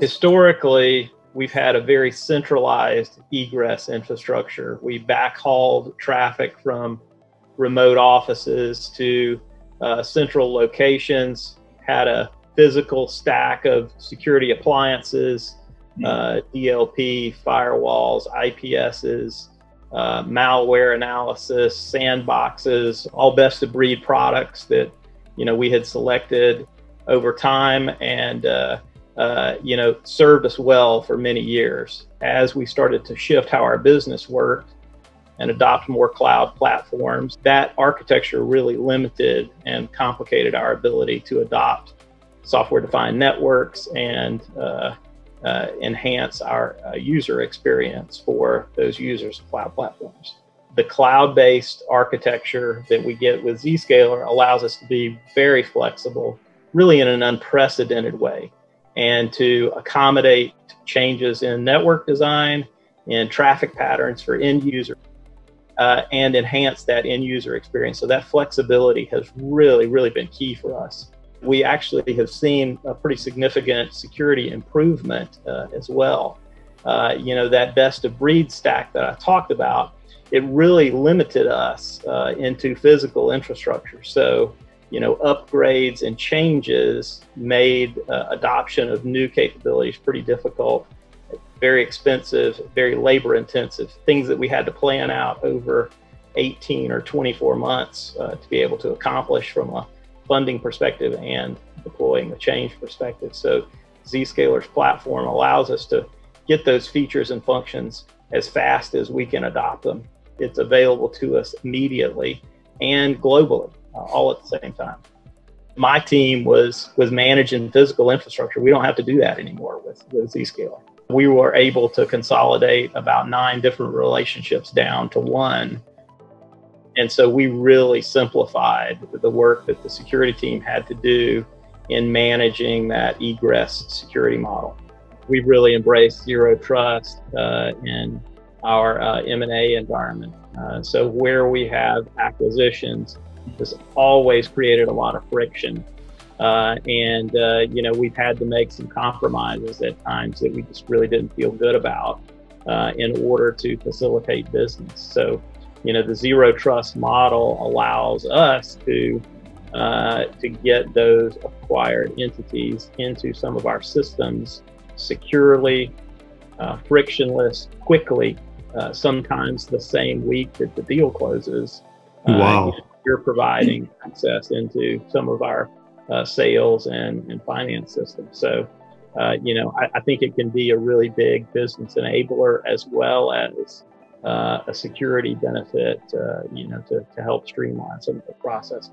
Historically, we've had a very centralized egress infrastructure. We backhauled traffic from remote offices to central locations, had a physical stack of security appliances, DLP, firewalls, IPSs, malware analysis, sandboxes, all best of breed products that, you know, we had selected over time and, you know, served us well for many years. As we started to shift how our business worked and adopt more cloud platforms, that architecture really limited and complicated our ability to adopt software-defined networks and enhance our user experience for those users of cloud platforms. The cloud-based architecture that we get with Zscaler allows us to be very flexible, really in an unprecedented way, and to accommodate changes in network design and traffic patterns for end users and enhance that end user experience. So that flexibility has really, really been key for us. We actually have seen a pretty significant security improvement as well. You know, that best of breed stack that I talked about, it really limited us into physical infrastructure. So, you know, upgrades and changes made adoption of new capabilities pretty difficult, very expensive, very labor intensive, things that we had to plan out over 18 or 24 months to be able to accomplish from a funding perspective and deploying the change perspective. So Zscaler's platform allows us to get those features and functions as fast as we can adopt them. It's available to us immediately and globally, all at the same time. My team was managing physical infrastructure. We don't have to do that anymore with Zscaler. We were able to consolidate about 9 different relationships down to 1. And so we really simplified the work that the security team had to do in managing that egress security model. We really embraced zero trust in our M&A environment. So where we have acquisitions, this always created a lot of friction. You know, we've had to make some compromises at times that we just really didn't feel good about in order to facilitate business. So, you know, the zero trust model allows us to get those acquired entities into some of our systems securely, frictionless, quickly, sometimes the same week that the deal closes. Wow. You're providing access into some of our sales and finance systems. So, you know, I think it can be a really big business enabler as well as a security benefit, you know, to help streamline some of the processes.